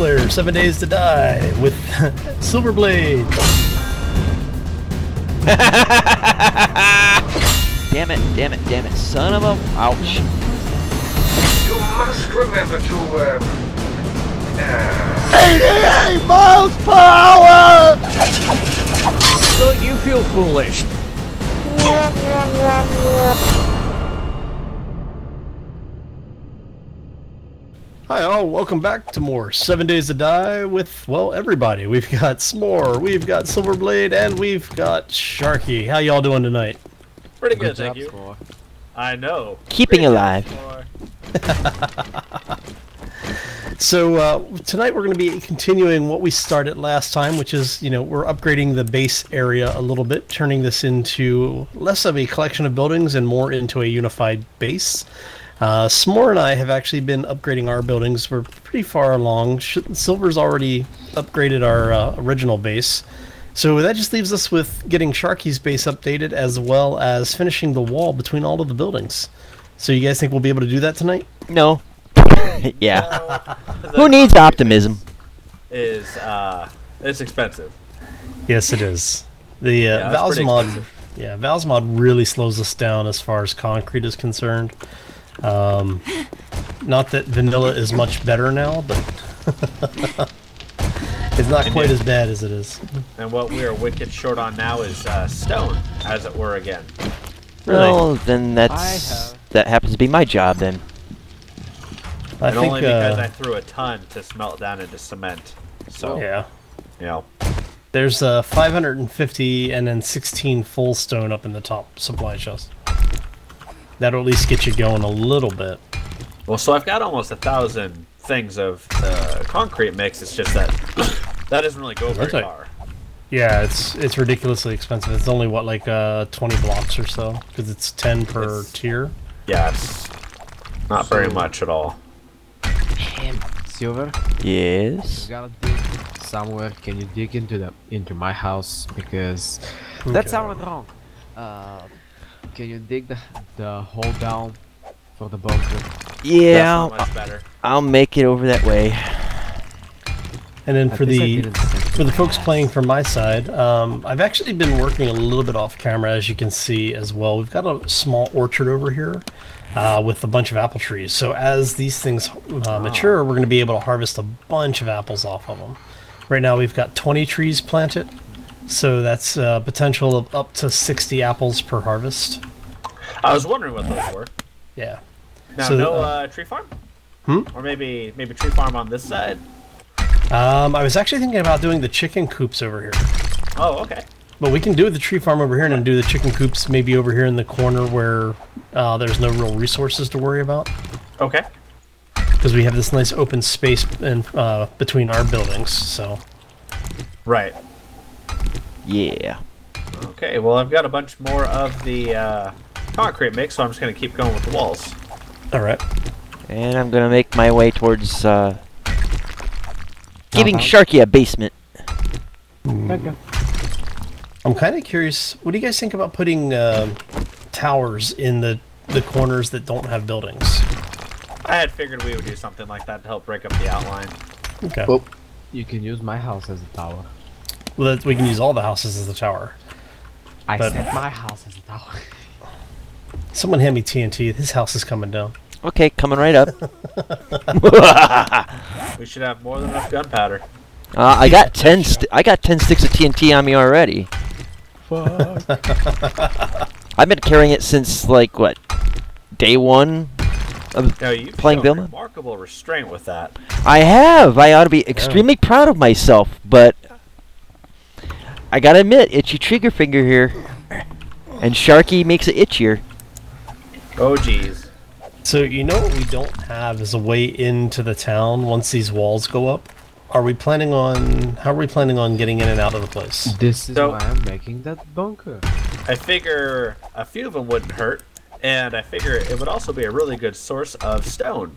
player, 7 Days to Die, with Silverblade. Damn it, damn it, damn it, son of a... ouch. You must remember to, ADA miles per hour! Don't you feel foolish? Hi all, welcome back to more 7 Days to Die with, well, everybody. We've got S'more, we've got Silverblade, and we've got Sharky. How y'all doing tonight? Pretty good, thank you. S'more. I know. Keeping alive. So tonight we're going to be continuing what we started last time, which is, you know, we're upgrading the base area a little bit, turning this into less of a collection of buildings and more into a unified base. S'more and I have actually been upgrading our buildings. We're pretty far along. Silver's already upgraded our original base. So that just leaves us with getting Sharky's base updated as well as finishing the wall between all of the buildings. So you guys think we'll be able to do that tonight? No. Yeah. No, who needs optimism? It's expensive. Yes, it is. The Val's mod, yeah, Val's mod really slows us down as far as concrete is concerned. Not that vanilla is much better now, but it's not quite as bad as it is. And what we are wicked short on now is stone, as it were again. Really? Well, then that happens to be my job then. And I think, only because I threw a ton to smelt down into cement. So yeah, you know, there's 550 and then 16 full stone up in the top supply chest. That'll at least get you going a little bit. Well, so I've got almost 1,000 things of concrete mix. It's just that that doesn't really go very far. Yeah, it's ridiculously expensive. It's only what, like 20 blocks or so, because it's 10 per tier. Yeah, it's not very much at all. Silver? Yes. You gotta dig somewhere. Can you dig into my house? Because that sounded wrong. Can you dig the hole down for the bunker? Yeah, much better. I'll make it over that way. And then for the folks playing from my side, I've actually been working a little bit off camera, as you can see as well. We've got a small orchard over here. With a bunch of apple trees. So as these things mature, we're going to be able to harvest a bunch of apples off of them. Right now we've got 20 trees planted, so that's a potential of up to 60 apples per harvest. I was wondering what those were. Yeah. Now, so no tree farm? Hmm? Or maybe tree farm on this side? I was actually thinking about doing the chicken coops over here. Oh, okay. But we can do the tree farm over here and then do the chicken coops maybe over here in the corner where there's no real resources to worry about. Okay. Because we have this nice open space in, between our buildings, so. Right. Yeah. Okay, well, I've got a bunch more of the concrete mix, so I'm just going to keep going with the walls. All right. And I'm going to make my way towards giving Sharky a basement. Okay. I'm kind of curious, what do you guys think about putting towers in the corners that don't have buildings? I had figured we would do something like that to help break up the outline. Okay. Well, you can use my house as a tower. Well, we can use all the houses as a tower. But said my house as a tower. Someone hand me TNT. His house is coming down. Okay, coming right up. We should have more than enough gunpowder. I got 10. I got 10 sticks of TNT on me already. Fuck. I've been carrying it since like what, day one of playing Vilma. Remarkable restraint with that. I have. I ought to be extremely proud of myself, but I gotta admit, itchy trigger finger here, and Sharky makes it itchier. Oh jeez. So you know what we don't have is a way into the town once these walls go up. Are we planning on... how are we planning on getting in and out of the place? This is why I'm making that bunker. I figure a few of them wouldn't hurt, and I figure it would also be a really good source of stone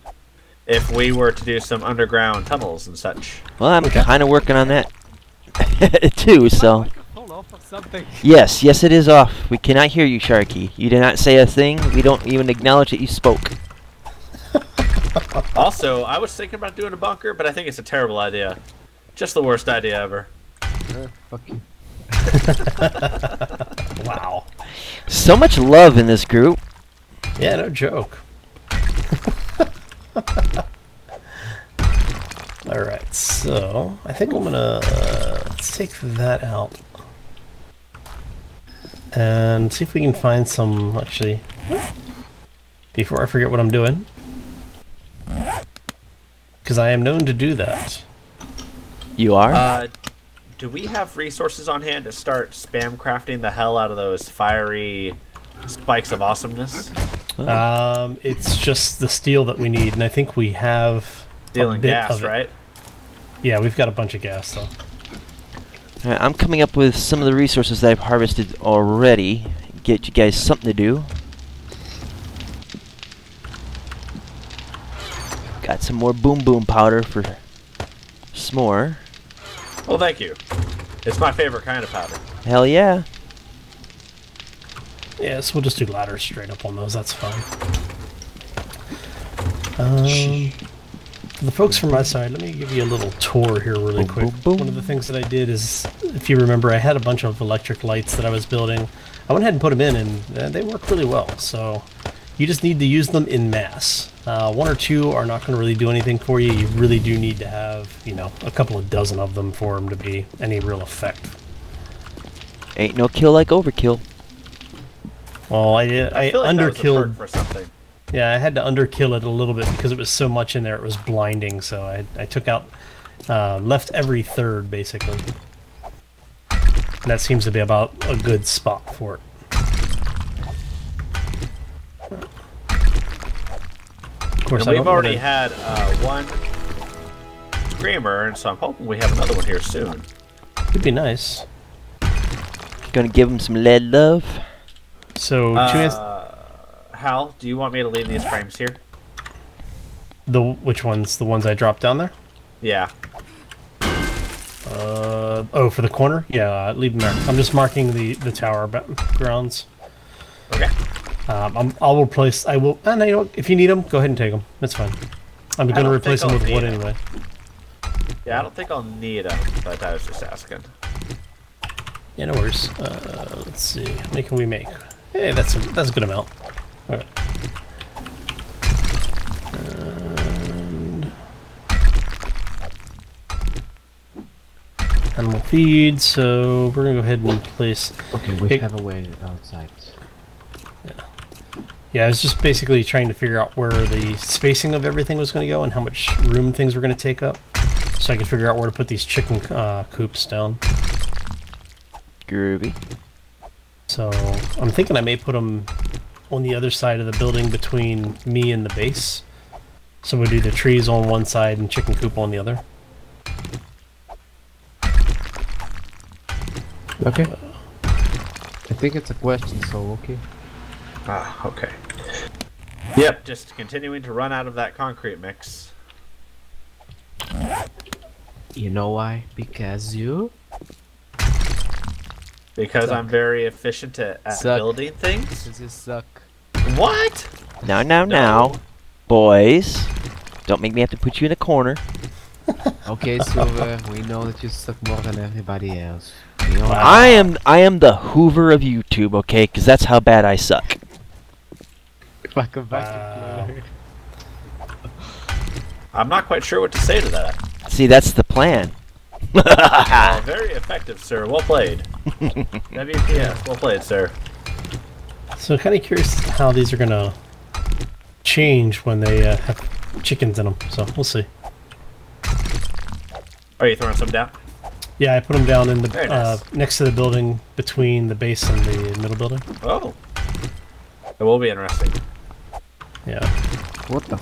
if we were to do some underground tunnels and such. Well, I'm kind of working on that too, so... Yes, yes it is off. We cannot hear you, Sharky. You did not say a thing. We don't even acknowledge that you spoke. Also, I was thinking about doing a bunker, but I think it's a terrible idea. Just the worst idea ever. Fuck you. Wow. So much love in this group. Yeah, no joke. Alright, so I think I'm gonna take that out. And see if we can find some, actually, before I forget what I'm doing. Because I am known to do that. You are? Do we have resources on hand to start spam crafting the hell out of those fiery spikes of awesomeness? Oh. It's just the steel that we need, and I think we have stealing gas, right? Yeah, we've got a bunch of gas, though. Alright, I'm coming up with some of the resources that I've harvested already. Get you guys something to do. Got some more boom boom powder for s'more. Well, thank you. It's my favorite kind of powder. Hell yeah. Yeah, so we'll just do ladders straight up on those. That's fine. For the folks from my side, let me give you a little tour here really quick. Boom, boom. One of the things that I did is, if you remember, I had a bunch of electric lights that I was building. I went ahead and put them in, and they work really well. So you just need to use them in mass. One or two are not going to really do anything for you. You really do need to have, you know, a couple of dozen of them for them to be any real effect. Ain't no kill like overkill. Well, I feel like underkilled for something. Yeah, I had to underkill it a little bit because it was so much in there. It was blinding, so I took out, left every third basically. And that seems to be about a good spot for it. And we've already had one screamer, and so I'm hoping we have another one here soon. Would be nice. Gonna give him some lead love. So, Hal, do you want me to leave these frames here? Which ones? The ones I dropped down there? Yeah. Oh, for the corner? Yeah, leave them there. I'm just marking the tower grounds. Okay. I'll replace. I will. And you know, if you need them, go ahead and take them. That's fine. I'm going to replace them with wood anyway. Yeah, I don't think I'll need them, but I was just asking. Yeah, no worries. Let's see. How many can we make? Hey, that's a good amount. All right. And we'll feed. So we're going to go ahead and place. Okay, we have a way outside. Yeah, I was just basically trying to figure out where the spacing of everything was going to go and how much room things were going to take up, so I could figure out where to put these chicken coops down. Groovy. So I'm thinking I may put them on the other side of the building between me and the base. So we'll do the trees on one side and chicken coop on the other. Okay. I think it's a question, so okay. Ah, okay. Yep, just continuing to run out of that concrete mix. You know why? Because you? Because suck. I'm very efficient at building things? Because you suck. What? Now. Boys, don't make me have to put you in a corner. Okay, Silver, we know that you suck more than everybody else. You know I am the Hoover of YouTube, okay? Because that's how bad I suck. I'm not quite sure what to say to that. See, that's the plan. Very effective, sir. Well played. WPS, well played, sir. So, kind of curious how these are going to change when they have chickens in them. So, we'll see. Are you throwing some down? Yeah, I put them down in the next to the building between the base and the middle building. Oh. It will be interesting. Yeah. What the?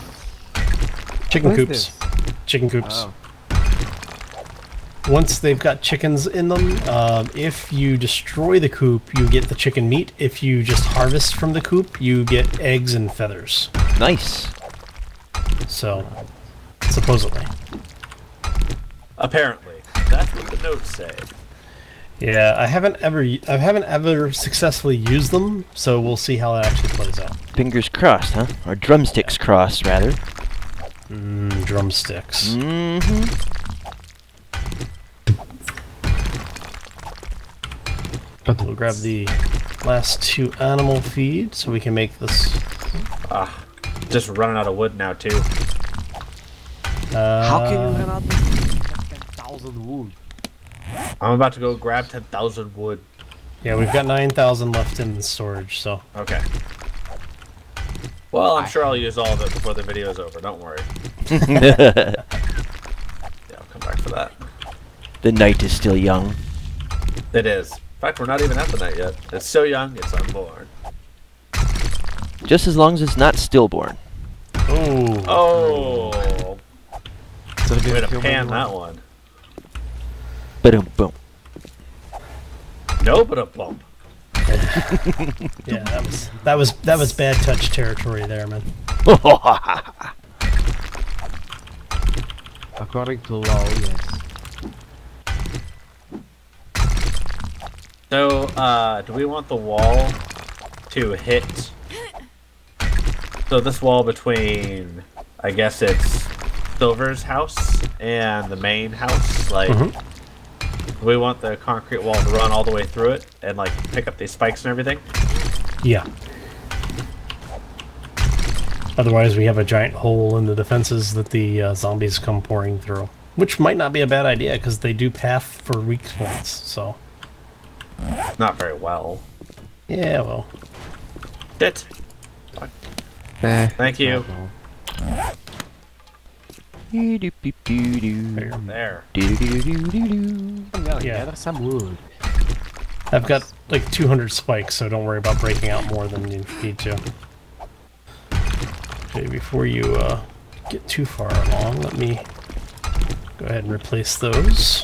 Chicken coops. Chicken coops. Oh. Once they've got chickens in them, if you destroy the coop, you get the chicken meat. If you just harvest from the coop, you get eggs and feathers. Nice. So, supposedly. Apparently. That's what the notes say. Yeah, I haven't ever successfully used them, so we'll see how that actually plays out. Fingers crossed, huh? Or drumsticks crossed, rather. Drumsticks. Mm-hmm. We'll grab the last two animal feed so we can make this. Ah, just running out of wood now too. How can you run out of 10,000 wood? I'm about to go grab 10,000 wood. Yeah, we've got 9,000 left in the storage, so. Okay. Well, I'm sure I'll use all of it before the video's over. Don't worry. Yeah, I'll come back for that. The night is still young. It is. In fact, we're not even at the night yet. It's so young, it's unborn. Just as long as it's not stillborn. Ooh. Oh. Way to pan that one. Boom, boom. No, but a bump. Yeah, that was bad touch territory there, man. According to law, yes. So, do we want the wall to hit? So this wall between, I guess it's Silver's house and the main house, like. Mm-hmm. We want the concrete wall to run all the way through it and like pick up these spikes and everything. Yeah. Otherwise, we have a giant hole in the defenses that the zombies come pouring through, which might not be a bad idea because they do path for weak points. So. Not very well. Yeah, well. Shit. Thank you. There. Yeah, that's some wood. I've got like 200 spikes, so don't worry about breaking out more than you need to. Okay, before you get too far along, let me go ahead and replace those.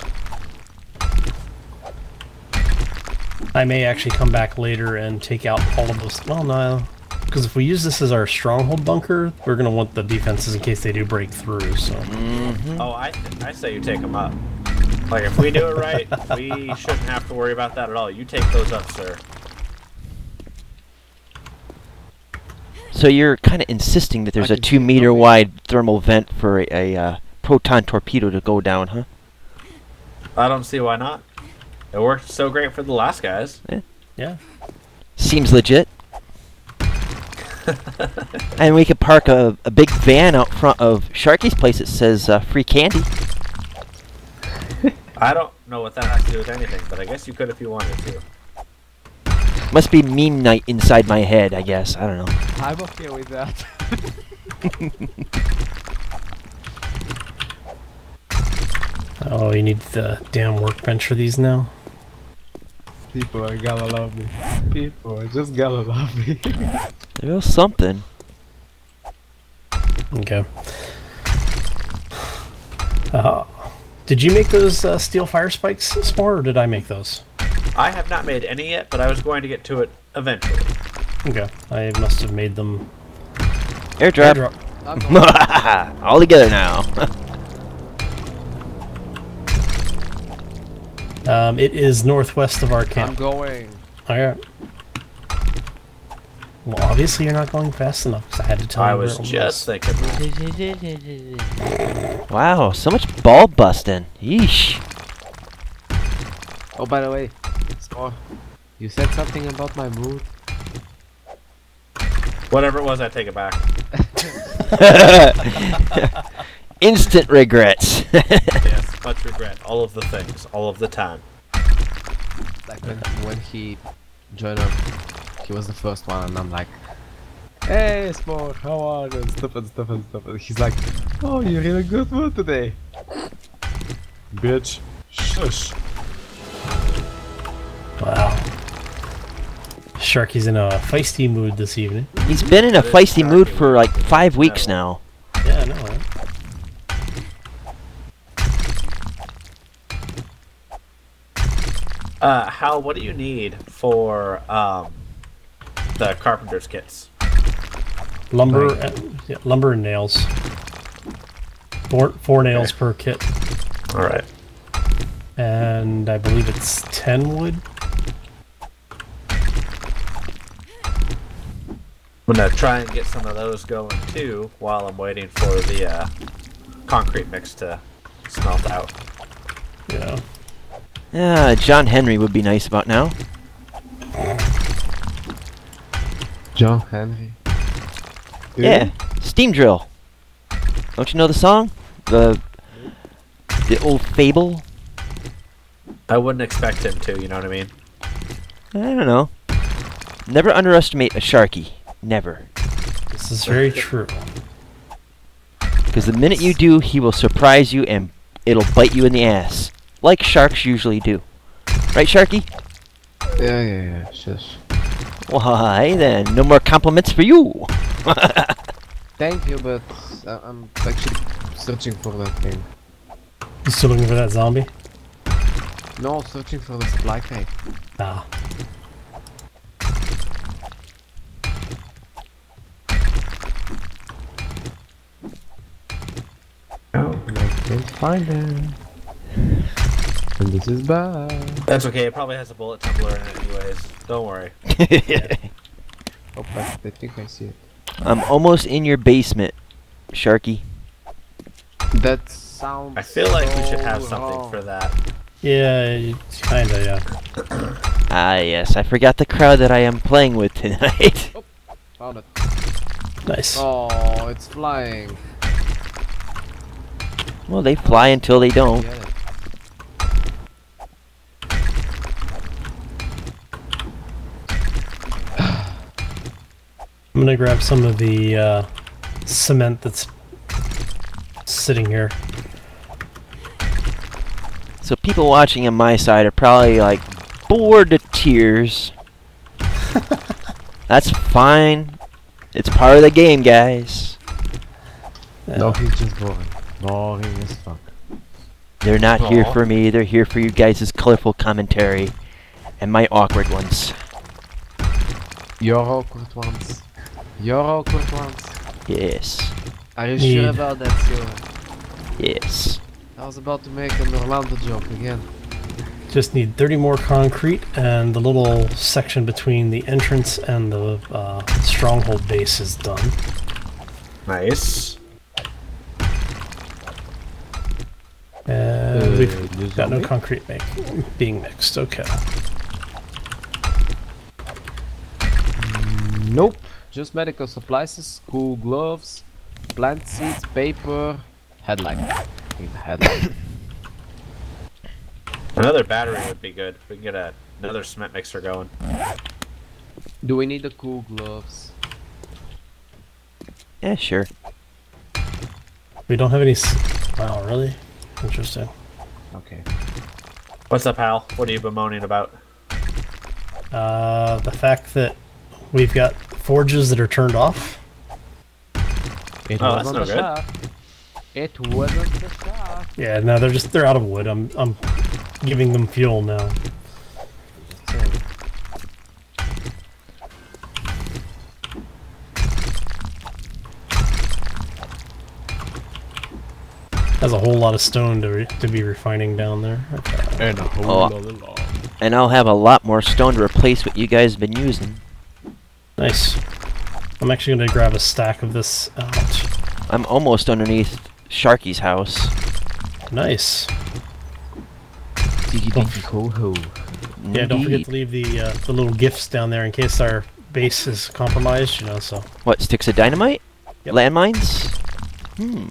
I may actually come back later and take out all of those. Well, no. Because if we use this as our stronghold bunker, we're going to want the defenses in case they do break through, so... Mm-hmm. Oh, I say you take them up. Like, if we do it right, we shouldn't have to worry about that at all. You take those up, sir. So you're kind of insisting that there's a 2-meter-wide thermal vent for a proton torpedo to go down, huh? I don't see why not. It worked so great for the last guys. Yeah. Seems legit. And we could park a big van out front of Sharky's place that says free candy. I don't know what that has to do with anything, but I guess you could if you wanted to. Must be meme night inside my head, I guess. I don't know. I'm okay with that. Oh, you need the damn workbench for these now? People are gonna love me. People are just gonna love me. There was something. Okay. Did you make those steel fire spikes, S'more, or did I make those? I have not made any yet, but I was going to get to it eventually. Okay. I must have made them... Airdrop. All together now. It is northwest of our camp. I'm going. Alright. Well, obviously you're not going fast enough, because I had to tell you. I was just thinking that. Wow, so much ball busting. Yeesh. Oh, by the way, S'more, you said something about my mood. Whatever it was, I take it back. Instant regrets. Yes, much regret. All of the things, all of the time. Like when he joined up, he was the first one, and I'm like, "Hey, S'more, how are you?" And stuff. And he's like, "Oh, you're in a good mood today." Bitch, shush. Wow. Sharky's in a feisty mood this evening. He's been in a feisty mood for like 5 weeks now. Yeah, I know. Right? Hal, what do you need for the carpenter's kits? Lumber, yeah, lumber and nails. Four nails per kit. All right. And I believe it's 10 wood. I'm gonna try and get some of those going too while I'm waiting for the concrete mix to smelt out. Yeah. Yeah, John Henry would be nice about now. John Henry. Dude. Yeah, steam drill. Don't you know the song? The old fable. I wouldn't expect him to. You know what I mean? I don't know. Never underestimate a Sharky. Never. This is very true. Because the minute you do, he will surprise you and it'll bite you in the ass, like sharks usually do. Right, Sharky? Yeah. It's just... Why then? No more compliments for you. Thank you, but I'm actually searching for that thing. You still looking for that zombie? No, searching for the supply cake. Ah. Oh, I can't find him. And this is bad. That's okay, it probably has a bullet tumbler in it anyways. Don't worry. Yeah. Oh, I think I see it. I'm almost in your basement, Sharky. That sounds... I feel so like we should have something for that. Yeah, kinda, yeah. Ah, yes, I forgot the crowd that I am playing with tonight. Oh, found it. Nice. Oh, it's flying. Well, they fly until they don't. I'm gonna grab some of the cement that's sitting here. So people watching on my side are probably like bored to tears. That's fine. It's part of the game, guys. No, he's just boring. Boring as fuck. They're not here for me, they're here for you guys' colorful commentary. And my awkward ones. Your awkward ones. Your awkward ones. Yes. Are you sure about that, Silver? Yes. I was about to make an Orlando joke again. Just need 30 more concrete and the little section between the entrance and the stronghold base is done. Nice. And we've got no concrete being mixed, okay. Nope, just medical supplies, cool gloves, plant seeds, paper, headlight. Need the headlight. Another battery would be good. We can get another cement mixer going. Do we need the cool gloves? Yeah, sure. We don't have any... Wow, really? Interesting. Okay. What's up, Hal? What are you bemoaning about? The fact that we've got forges that are turned off. That's no good. Shop. It wasn't the shop. Yeah, no, they're out of wood. I'm giving them fuel now. Has a whole lot of stone to be refining down there. Okay. And a whole lot. And I'll have a lot more stone to replace what you guys have been using. Nice. I'm actually going to grab a stack of this out. I'm almost underneath Sharky's house. Nice. Yeah, don't forget to leave the little gifts down there in case our base is compromised, you know, so... What, sticks of dynamite? Yep. Landmines? Hmm.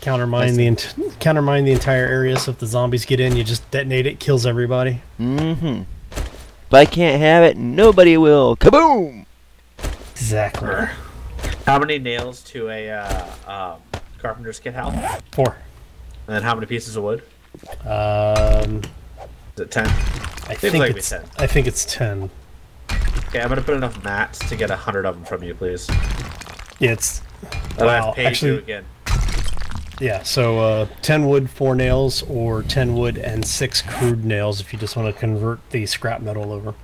Countermine the entire area, so if the zombies get in, you just detonate it, kills everybody. Mm-hmm. If I can't have it, nobody will. Kaboom! Exactly. How many nails to a carpenter's kit, Hal? 4. And then how many pieces of wood? Is it 10? I think it's 10. Okay, I'm gonna put enough mats to get 100 of them from you, please. Yeah, it's... Wow, actually, again. Yeah, so 10 wood, 4 nails, or 10 wood and 6 crude nails if you just want to convert the scrap metal over.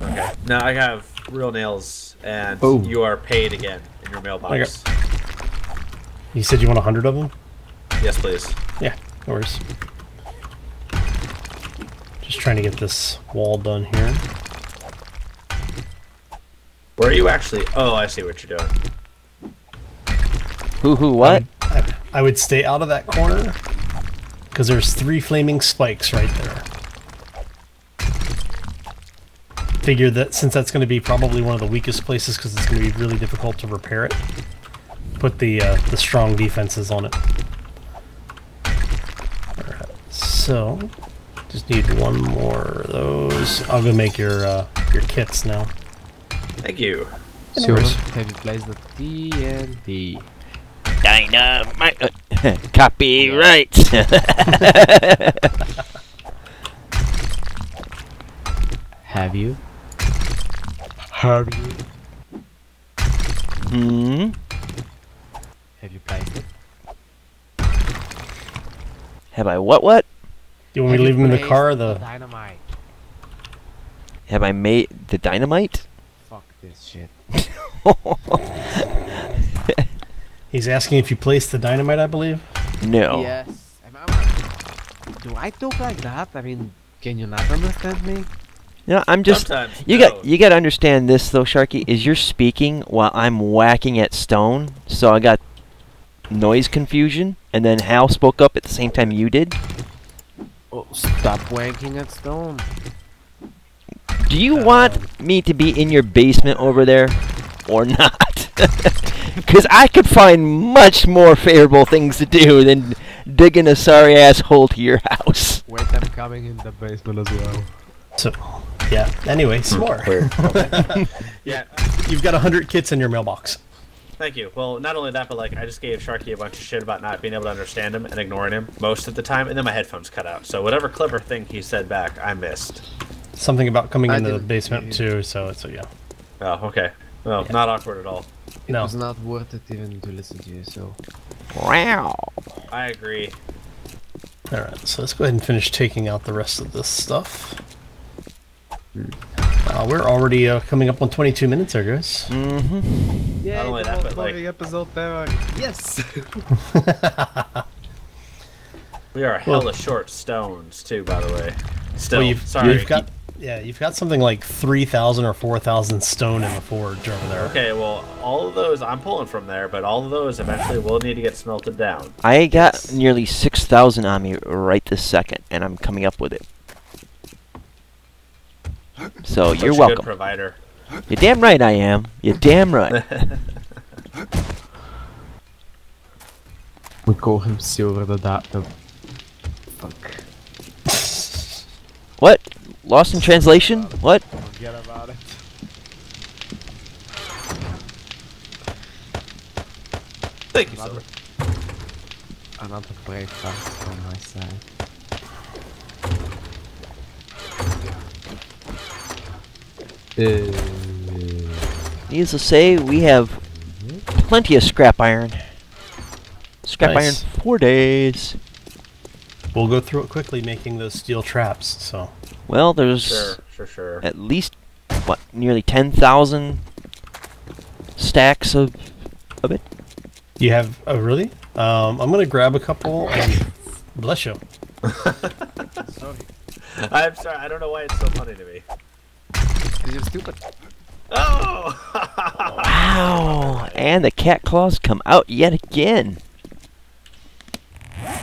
Okay. Now I have real nails, and you are paid again in your mailbox. You said you want 100 of them? Yes, please. Yeah, no worries. Just trying to get this wall done here. Where are you actually? Oh, I see what you're doing. Who, what? I would stay out of that corner, because there's 3 flaming spikes right there. Figure that since that's going to be probably one of the weakest places, because it's going to be really difficult to repair it, put the strong defenses on it. Alright, so just need 1 more of those. I'll go make your kits now. Thank you. So have you placed the D&D? Dynamite. Copyright. Have you? Have you? Hmm. Have you placed it? Have I what? You want me to leave him in the car? The dynamite. Have I made the dynamite? Fuck this shit. He's asking if you placed the dynamite, I believe. No. Yes. Do I talk like that? I mean, can you not understand me? No, I'm just. Sometimes, you got to understand this though, Sharky. Is you're speaking while I'm whacking at stone, so I got noise confusion, and then Hal spoke up at the same time you did. Oh, stop whacking at stone. Do you want me to be in your basement over there, or not? Because I could find much more favorable things to do than digging a sorry ass hole to your house. Wait, I'm coming in the basement as well. So, yeah. Anyway, S'more. Okay. Yeah, you've got 100 kits in your mailbox. Thank you. Well, not only that, but like I just gave Sharky a bunch of shit about not being able to understand him and ignoring him most of the time, and then my headphones cut out. So whatever clever thing he said back, I missed. Something about coming into the basement too. So yeah. Oh, okay. Well, yeah. Not awkward at all. It was not worth it even to listen to you. So. Wow. I agree. All right. So let's go ahead and finish taking out the rest of this stuff. We're already coming up on 22 minutes there, guys. Mm-hmm. Yeah, not only that, but like... episode there. Yes! We are hella short stones, too, by the way. Still, well, you've got something like 3,000 or 4,000 stone in the forge over there. Okay, well, all of those I'm pulling from there, but all of those eventually will need to get smelted down. I got nearly 6,000 on me right this second, and I'm coming up with it. So you're welcome. Good provider. You're damn right I am. You're damn right. We call him Silver the Doctor. Fuck. What? Lost in translation? What? Forget about it. Thank you, Silver. Another brave fact on my side. Needless to say, we have plenty of scrap iron. Scrap iron 4 days. We'll go through it quickly, making those steel traps. So. Well, there's at least what nearly 10,000 stacks of it. You have? Oh, really? I'm gonna grab a couple. And bless you. Sorry. I'm sorry. I don't know why it's so funny to me. Because you're stupid. Oh! Wow! And the cat claws come out yet again.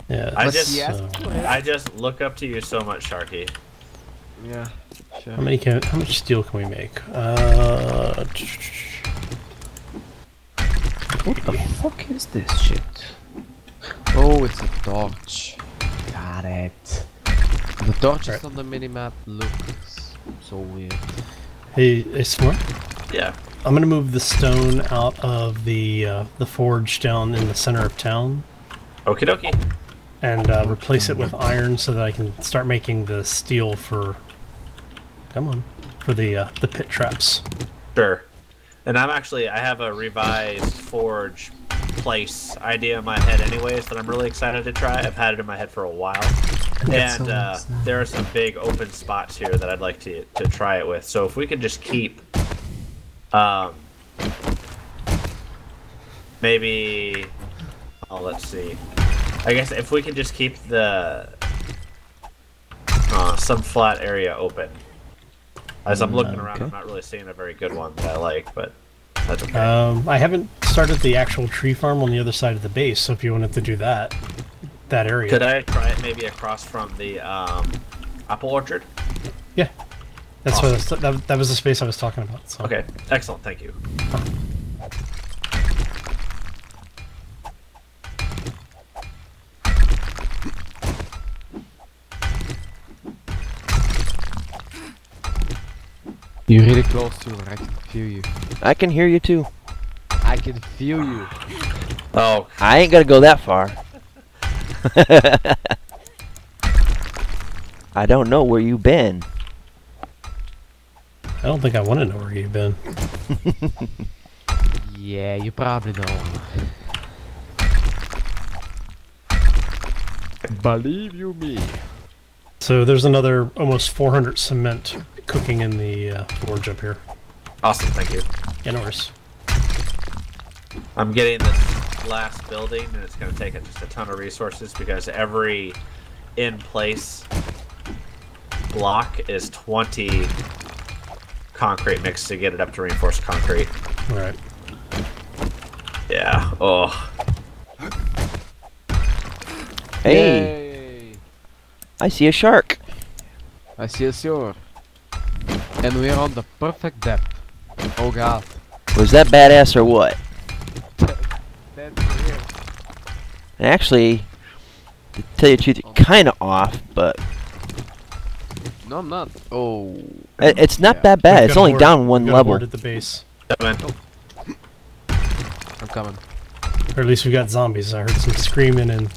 Yeah. I just look up to you so much, Sharky. Yeah. Sure. How much steel can we make? What the fuck is this shit? Oh, it's a torch. Got it. The torch is on the minimap. Looks so weird. Hey, S'more? Yeah. I'm gonna move the stone out of the forge down in the center of town. Okie dokie. And replace it with iron so that I can start making the steel for. Come on, for the pit traps. Sure. And I'm actually have a revised forge place idea in my head, anyways, that I'm really excited to try. I've had it in my head for a while. And there are some big open spots here that I'd like to try it with. So if we could just keep maybe, oh, let's see. I guess if we could just keep the some flat area open, As I'm looking around, I'm not really seeing a very good one that I like, but that's okay. I haven't started the actual tree farm on the other side of the base, so if you wanted to do that, that area. Could I try it maybe across from the apple orchard? Yeah. That's awesome. That was the space I was talking about. So. Okay, excellent, thank you. You're really close to it, I can feel you. I can hear you too. I can feel you. Oh. I ain't gonna go that far. I don't know where you've been. I don't think I want to know where you've been. Yeah, you probably don't. Believe you me. So there's another almost 400 cement cooking in the forge up here. Awesome, thank you. Yeah, no worries. I'm getting this last building, and it's going to take just a ton of resources because every in-place block is 20 concrete mix to get it up to reinforced concrete. All right. Yeah. Oh. Hey. Yay. I see a shark. I see a sword. And we are on the perfect depth. Oh god. Was that badass or what? That's weird. Actually, to tell you the truth, you're kinda off, but... No, I'm not. Oh. It's not that bad. It's only down one level. At the base. Yeah, oh. I'm coming. Or at least we got zombies. I heard some screaming and...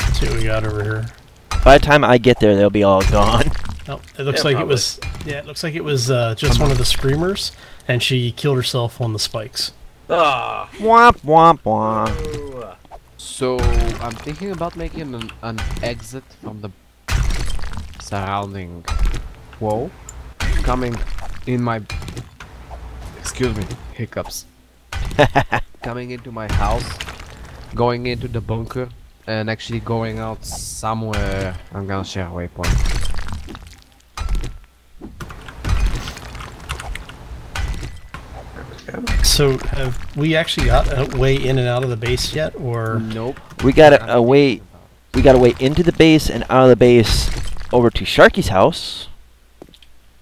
Let's see what we got over here. By the time I get there, they'll be all gone. Oh, it looks like probably. It was. Yeah, it looks like it was just one of the screamers, and she killed herself on the spikes. Ah! Womp womp womp. So I'm thinking about making an exit from the surrounding wall, coming in my. Excuse me, hiccups. Coming into my house, going into the bunker, and actually going out somewhere. I'm gonna share a waypoint. So have we actually got a way in and out of the base yet, or nope? We got a way. We got a way into the base and out of the base over to Sharky's house.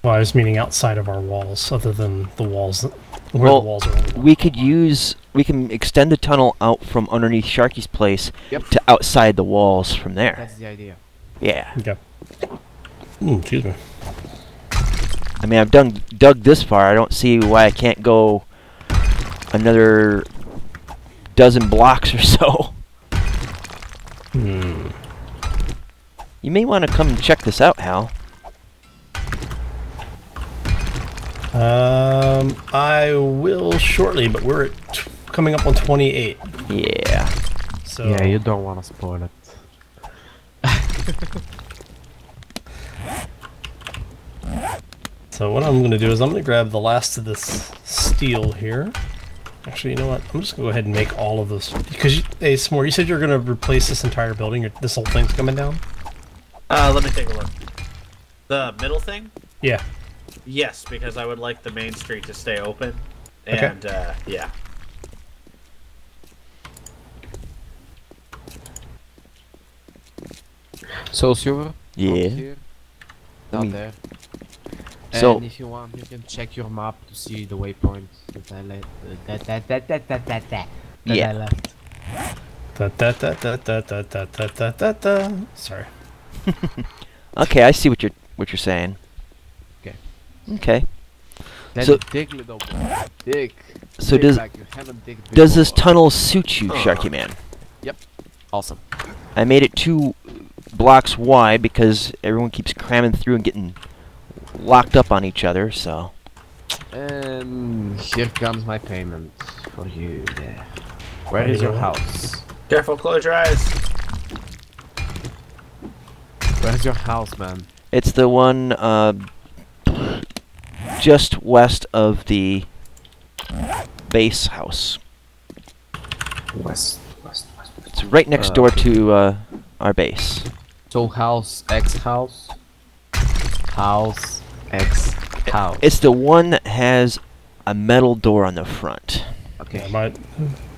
Well, I was meaning outside of our walls, other than the walls. Where well, the walls are. We could use. We can extend the tunnel out from underneath Sharky's place to outside the walls from there. That's the idea. Yeah. Okay. Ooh, excuse me. I mean, I've dug this far. I don't see why I can't go another dozen blocks or so. Hmm. You may want to come and check this out, Hal. I will shortly, but we're at coming up on 28. Yeah. So. Yeah, you don't want to spoil it. So what I'm going to do is I'm going to grab the last of this steel here. Actually, you know what? I'm just going to go ahead and make all of this. Because, hey, S'more, you said you're going to replace this entire building. This whole thing's coming down? Let me take a look. The middle thing? Yeah. Yes, because I would like the main street to stay open. And, okay. Yeah. So, Silver? Yeah. Down there. So, and if you want, you can check your map to see the waypoint that I left. Sorry. Okay, I see what you're saying. Okay. Okay. So dig, little boy. Dig. So does this tunnel suit you, Sharky Man? Yep. Awesome. I made it 2 blocks wide because everyone keeps cramming through and getting locked up on each other, so. And here comes my payment for you. There. Where is your house? Careful, close your eyes. Where's your house, man? It's the one just west of the base house. West. It's right next door to our base. So house, X house. House X house. It's the one that has a metal door on the front. Okay. Yeah,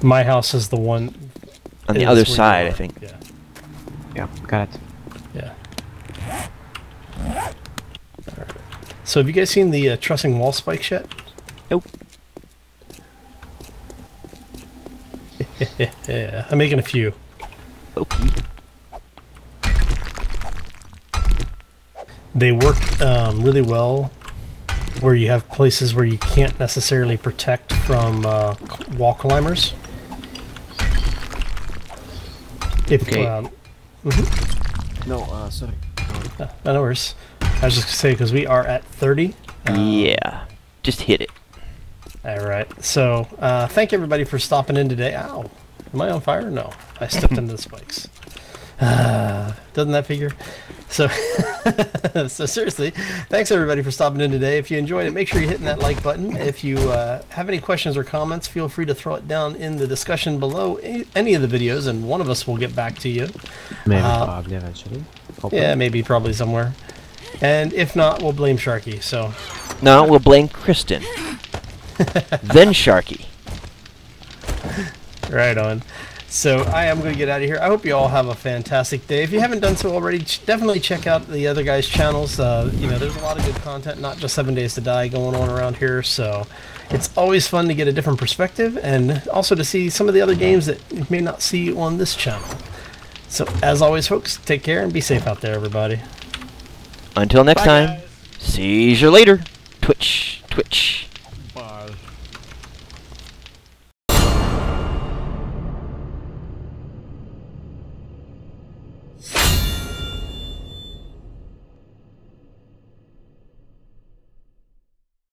my house is the one on the other side, I think. Yeah. Yeah. Got it. Yeah. Right. So have you guys seen the trussing wall spikes yet? Nope. Yeah, I'm making a few. Okay. They work really well where you have places where you can't necessarily protect from wall climbers. If, okay. No, sorry. No worries. I was just gonna say because we are at 30. Yeah, just hit it. Alright, so thank everybody for stopping in today. Ow! Am I on fire? No. I stepped into the spikes. Doesn't that figure? So, so seriously, thanks everybody for stopping in today. If you enjoyed it, make sure you're hitting that like button. If you have any questions or comments, feel free to throw it down in the discussion below any of the videos, and one of us will get back to you. Maybe probably eventually. Hopefully. Yeah, maybe probably somewhere. And if not, we'll blame Sharky. So. No, we'll blame Kristen. Then Sharky. Right on. So I am going to get out of here. I hope you all have a fantastic day. If you haven't done so already, definitely check out the other guys' channels. You know, there's a lot of good content, not just 7 Days to Die going on around here. So it's always fun to get a different perspective and also to see some of the other games that you may not see on this channel. So as always, folks, take care and be safe out there, everybody. Until next time, see you later, Twitch.